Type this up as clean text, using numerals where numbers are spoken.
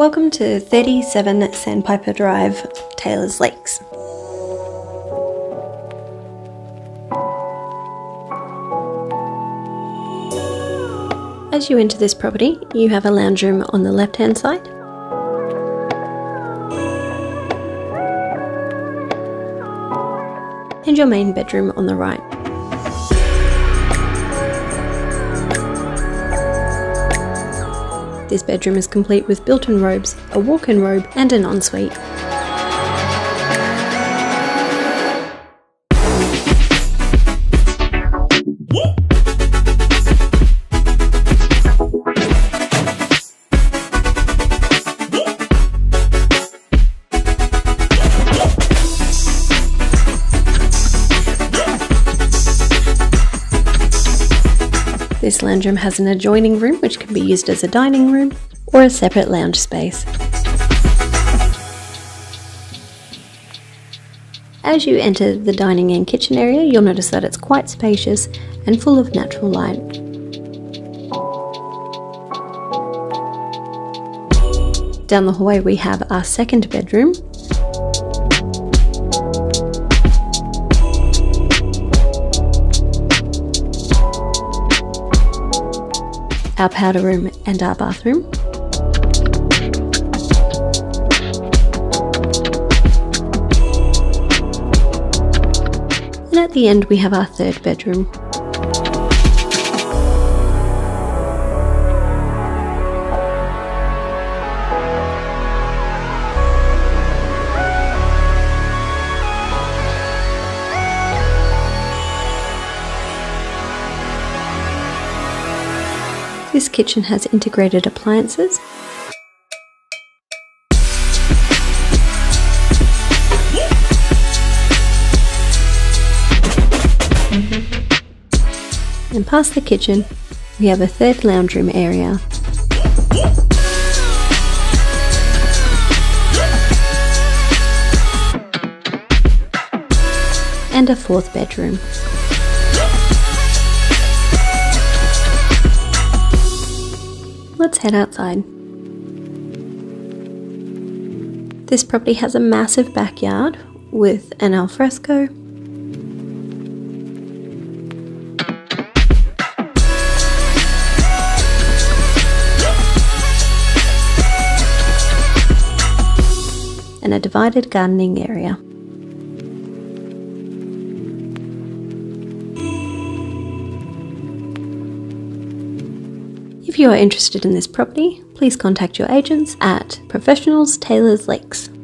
Welcome to 37 Sandpiper Drive, Taylors Lakes. As you enter this property, you have a lounge room on the left-hand side. And your main bedroom on the right. This bedroom is complete with built-in robes, a walk-in robe, and an ensuite. This lounge room has an adjoining room which can be used as a dining room or a separate lounge space. As you enter the dining and kitchen area, you'll notice that it's quite spacious and full of natural light. Down the hallway we have our second bedroom. Our powder room and our bathroom. And at the end we have our third bedroom. This kitchen has integrated appliances. And past the kitchen, we have a third lounge room area. And a fourth bedroom. Let's head outside. This property has a massive backyard with an alfresco, and a divided gardening area. If you are interested in this property, please contact your agents at Professionals Taylors Lakes.